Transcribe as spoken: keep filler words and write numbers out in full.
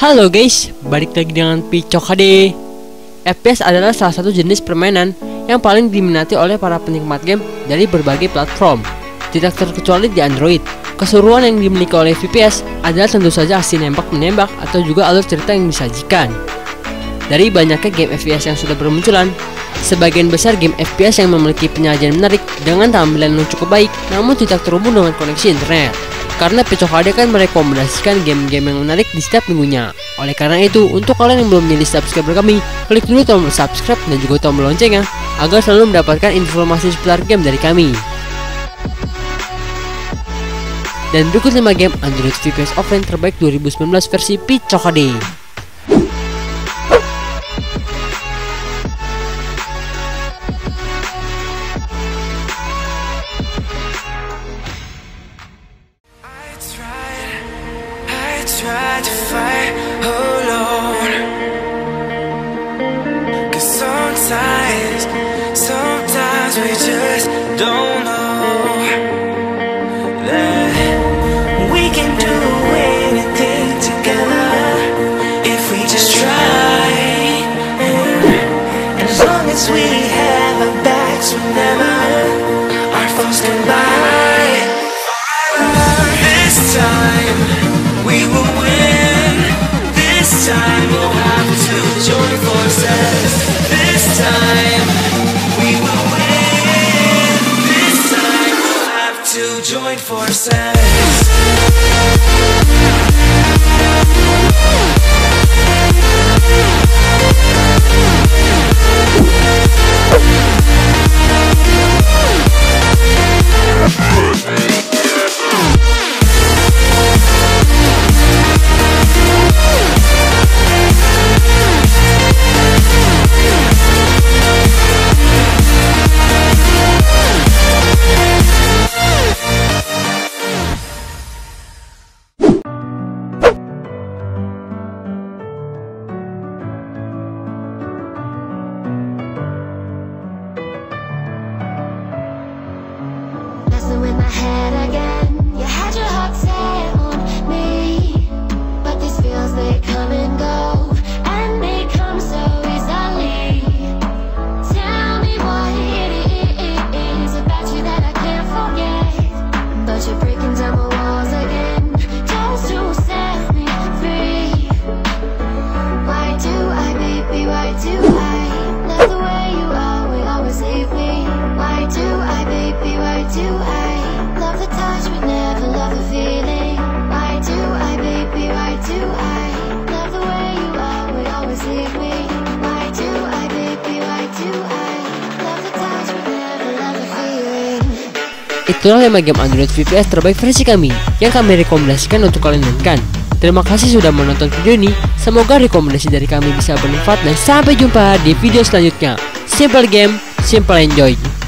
Halo guys, balik lagi dengan Picok H D. F P S adalah salah satu jenis permainan yang paling diminati oleh para penikmat game dari berbagai platform, tidak terkecuali di Android. Keseruan yang dimiliki oleh F P S adalah tentu saja aksi nembak-menembak atau juga alur cerita yang disajikan. Dari banyaknya game F P S yang sudah bermunculan, sebagian besar game F P S yang memiliki penyajian menarik dengan tampilan yang cukup baik namun tidak terhubung dengan koneksi internet. Karena Picok H D kan merekomendasikan game-game yang menarik di setiap minggunya. Oleh karena itu, untuk kalian yang belum menjadi subscriber kami, klik dulu tombol subscribe dan juga tombol loncengnya agar selalu mendapatkan informasi seputar game dari kami. Dan berikut lima game Android F P S Offline terbaik dua ribu sembilan belas versi Picok H D. Tried to fight alone, 'cause sometimes, sometimes we just don't know that we can do anything together if we just try. And as long as we have our backs, whenever our thoughts collide, this time we will win. This time we'll have to join forces. This time we will win. This time we'll have to join forces. With my head again, you had your heart set on me, but these feels they come and go, and they come so easily. Tell me what it is about you that I can't forget, but you're breaking down my walls again, just to set me free. Why do I, baby, why do I love the way you are, will always leave me? Why do I, baby, why do I? Itulah lima game Android F P S terbaik versi kami yang kami rekomendasikan untuk kalian mainkan. Terima kasih sudah menonton video ini. Semoga rekomendasi dari kami bisa bermanfaat dan sampai jumpa di video selanjutnya. Simple game, simple enjoy.